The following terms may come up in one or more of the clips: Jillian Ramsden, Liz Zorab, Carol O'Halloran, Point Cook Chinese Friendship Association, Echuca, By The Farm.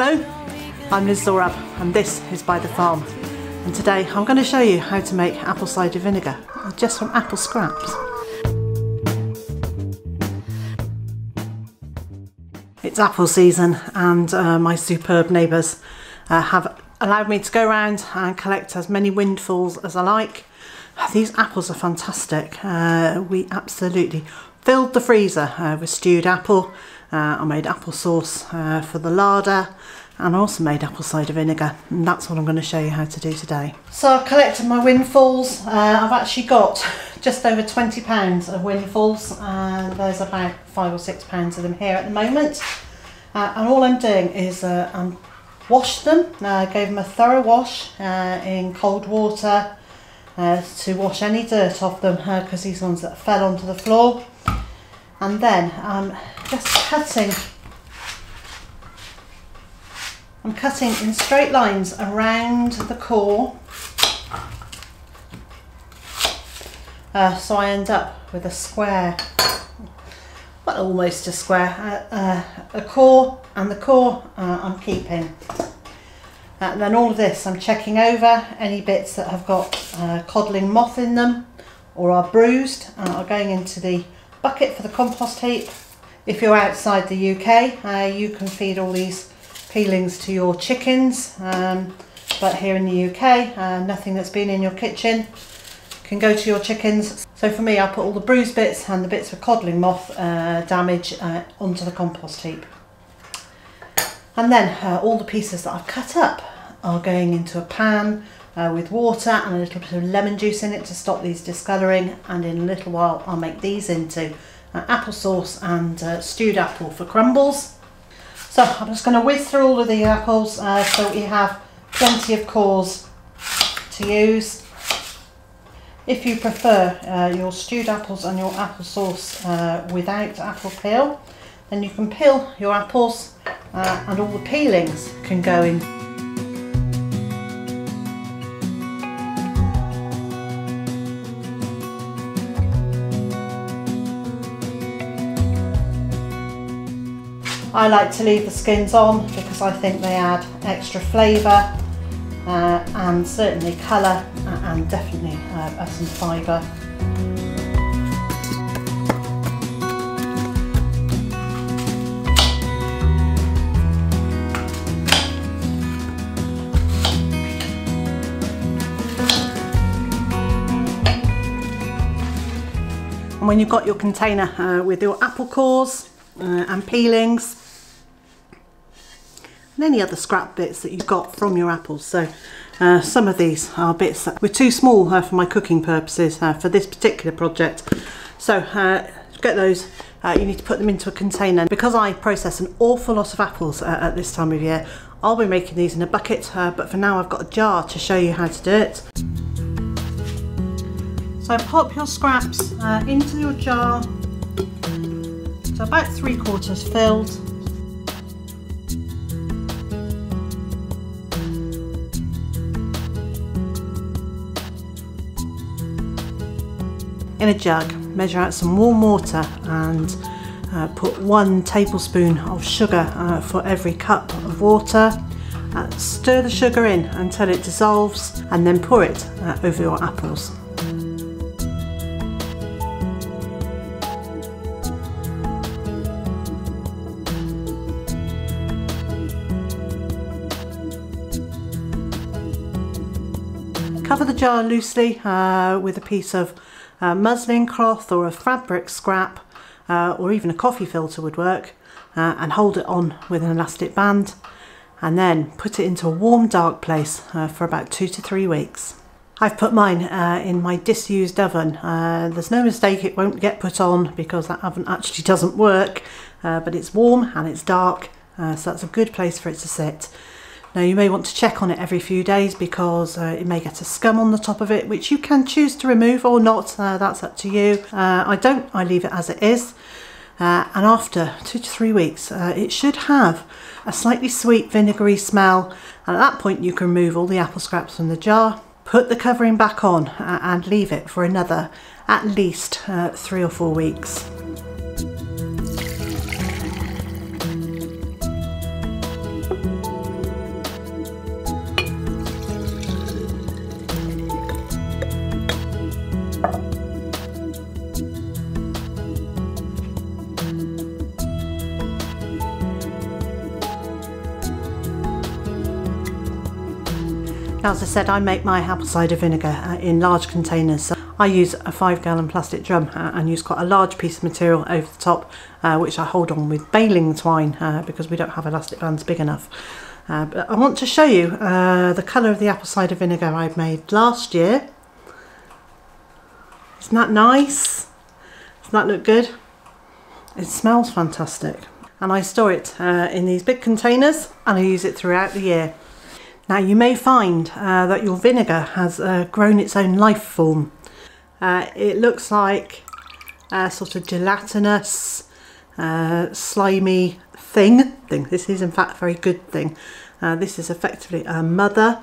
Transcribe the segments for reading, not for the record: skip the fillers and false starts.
Hello, I'm Liz Zorab and this is By The Farm, and today I'm going to show you how to make apple cider vinegar just from apple scraps. It's apple season and my superb neighbours have allowed me to go around and collect as many windfalls as I like. These apples are fantastic. We absolutely filled the freezer with stewed apple. I made apple sauce for the larder, and I also made apple cider vinegar, and that's what I'm going to show you how to do today. So I've collected my windfalls. I've actually got just over £20 of windfalls, and there's about £5 or £6 of them here at the moment, and all I'm doing is I'm washed them. I gave them a thorough wash in cold water to wash any dirt off them, because these ones that fell onto the floor. And then I'm cutting in straight lines around the core, so I end up with a square, well, almost a square, a core, and the core I'm keeping. And then all of this I'm checking over any bits that have got codling moth in them or are bruised, are going into the bucket for the compost heap. If you're outside the UK, you can feed all these peelings to your chickens, but here in the UK, nothing that's been in your kitchen can go to your chickens. So for me, I put all the bruised bits and the bits with codling moth damage onto the compost heap. And then all the pieces that I've cut up are going into a pan with water and a little bit of lemon juice in it to stop these discolouring, and in a little while I'll make these into apple sauce and stewed apple for crumbles. So I'm just going to whiz through all of the apples so that we have plenty of cores to use. If you prefer your stewed apples and your apple sauce without apple peel, then you can peel your apples and all the peelings can go in. I like to leave the skins on because I think they add extra flavour and certainly colour, and definitely some fibre. And when you've got your container with your apple cores and peelings, and any other scrap bits that you've got from your apples. So some of these are bits that were too small for my cooking purposes for this particular project. So to get those, you need to put them into a container. Because I process an awful lot of apples at this time of year, I'll be making these in a bucket, but for now I've got a jar to show you how to do it. So pop your scraps into your jar, so about 3/4 filled. In a jug, measure out some warm water and put 1 tablespoon of sugar for every cup of water. Stir the sugar in until it dissolves, and then pour it over your apples. Cover the jar loosely with a piece of muslin cloth or a fabric scrap, or even a coffee filter would work, and hold it on with an elastic band, and then put it into a warm, dark place for about 2 to 3 weeks. I've put mine in my disused oven. There's no mistake it won't get put on because that oven actually doesn't work, but it's warm and it's dark, so that's a good place for it to sit. Now, you may want to check on it every few days because it may get a scum on the top of it, which you can choose to remove or not. That's up to you. I leave it as it is, and after 2 to 3 weeks it should have a slightly sweet vinegary smell, and at that point you can remove all the apple scraps from the jar, put the covering back on and leave it for another at least 3 or 4 weeks. as I said, I make my apple cider vinegar in large containers. I use a 5-gallon plastic drum and use quite a large piece of material over the top, which I hold on with baling twine because we don't have elastic bands big enough. But I want to show you the colour of the apple cider vinegar I made last year. Isn't that nice? Doesn't that look good? It smells fantastic. And I store it in these big containers and I use it throughout the year. Now you may find that your vinegar has grown its own life form. It looks like a sort of gelatinous, slimy thing. This is in fact a very good thing. This is effectively a mother,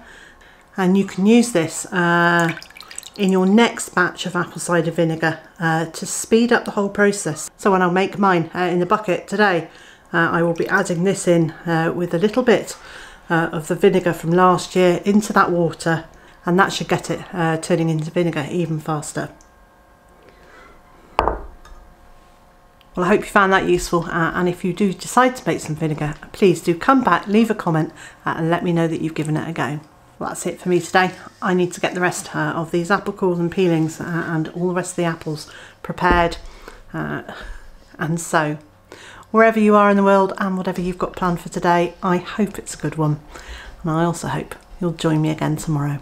and you can use this in your next batch of apple cider vinegar to speed up the whole process. So when I make mine in the bucket today, I will be adding this in with a little bit of the vinegar from last year into that water, and that should get it turning into vinegar even faster. Well, I hope you found that useful, and if you do decide to make some vinegar, please do come back, leave a comment and let me know that you've given it a go. Well, that's it for me today. I need to get the rest of these apple cores and peelings and all the rest of the apples prepared and so. Wherever you are in the world and whatever you've got planned for today, I hope it's a good one. And I also hope you'll join me again tomorrow.